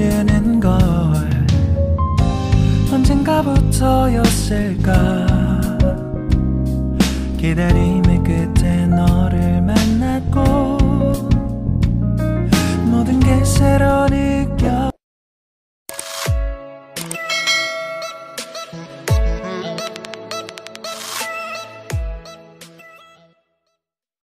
느껴지는 걸 언젠가부터였을까 기다림의 끝